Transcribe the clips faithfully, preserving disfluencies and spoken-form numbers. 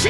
や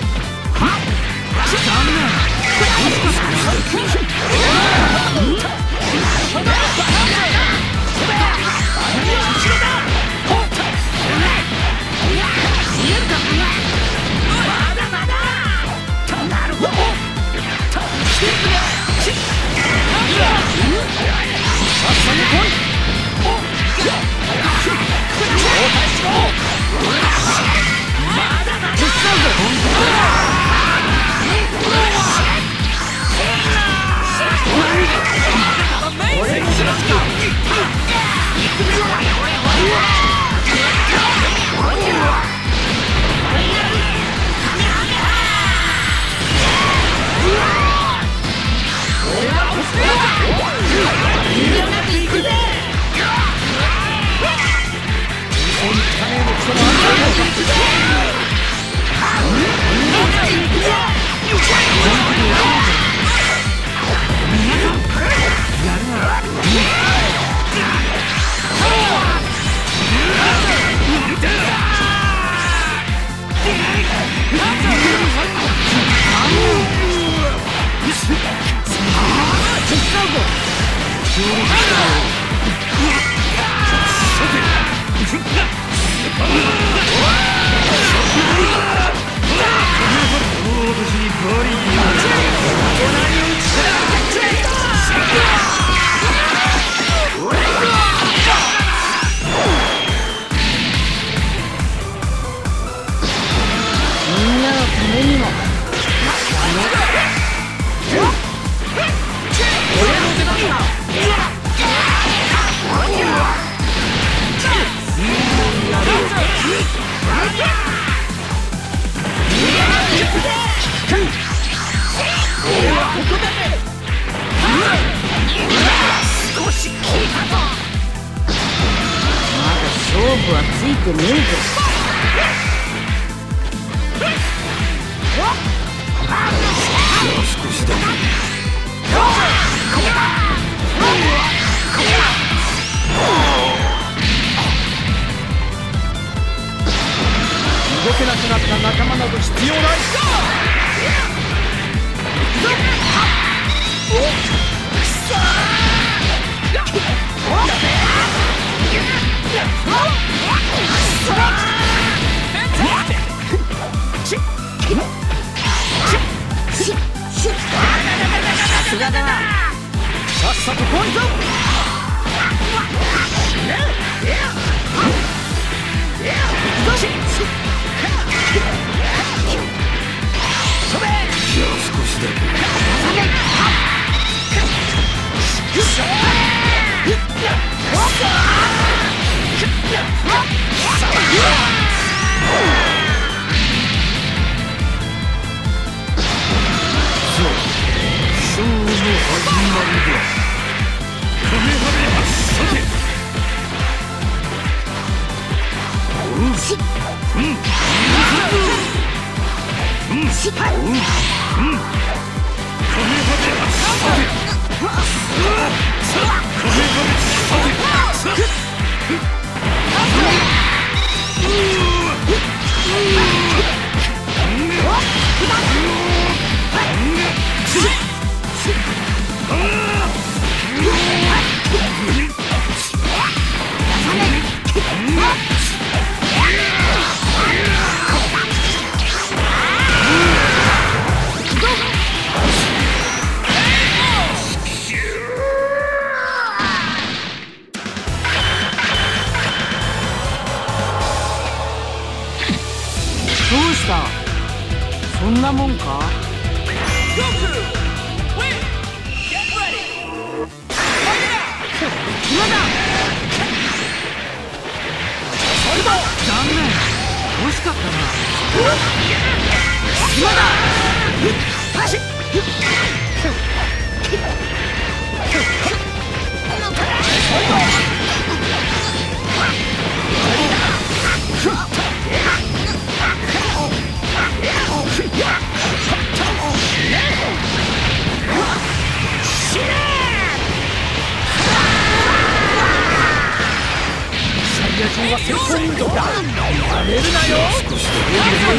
めるなよ。お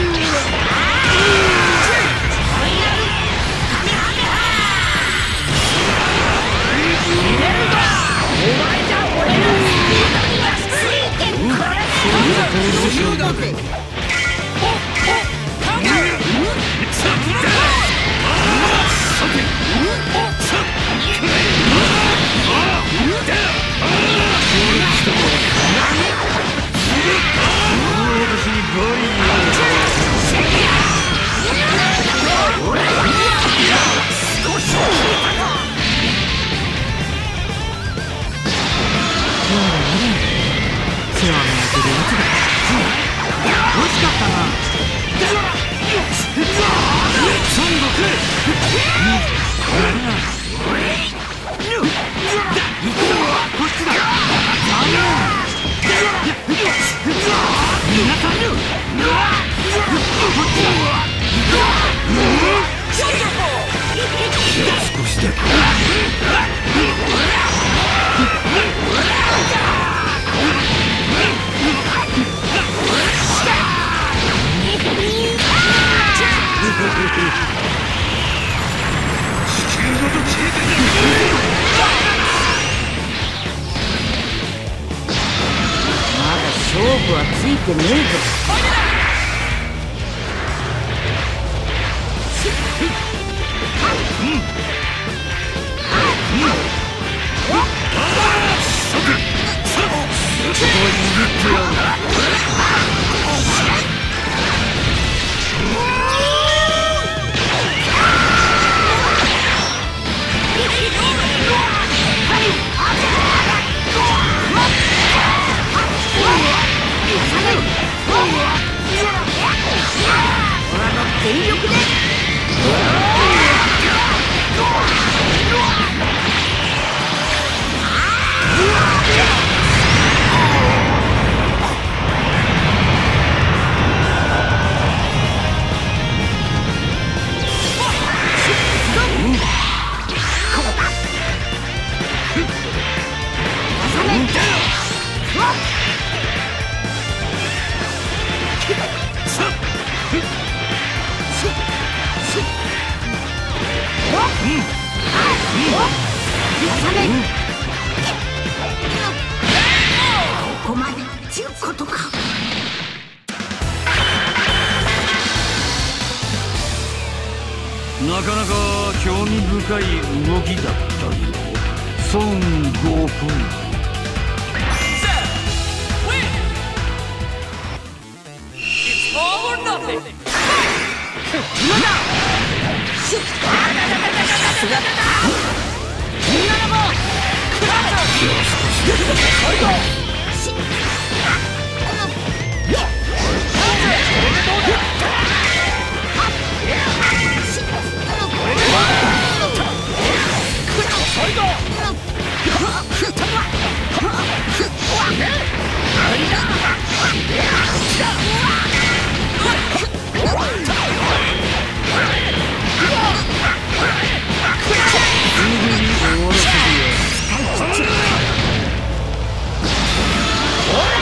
ら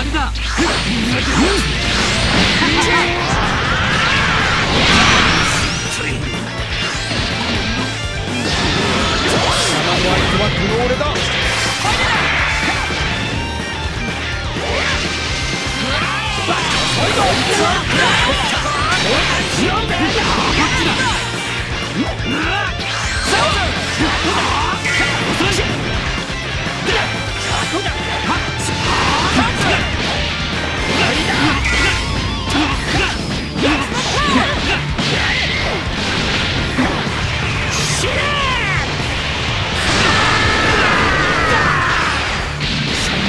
わりだ。ついに貴様の相手はこの俺だ。サイ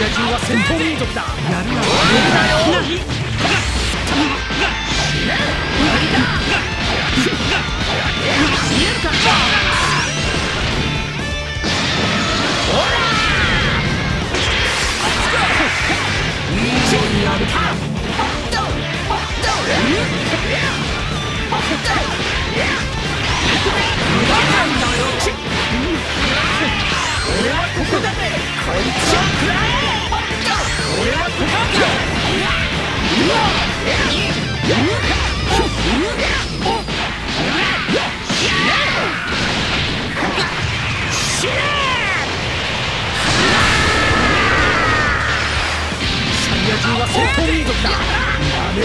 ヤ人は戦闘民族だ。やるな。無理だよ。やめ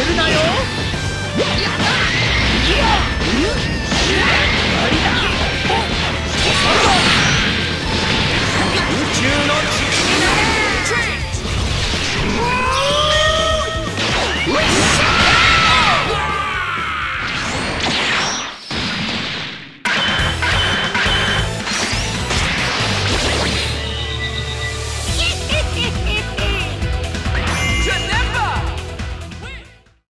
るなよ。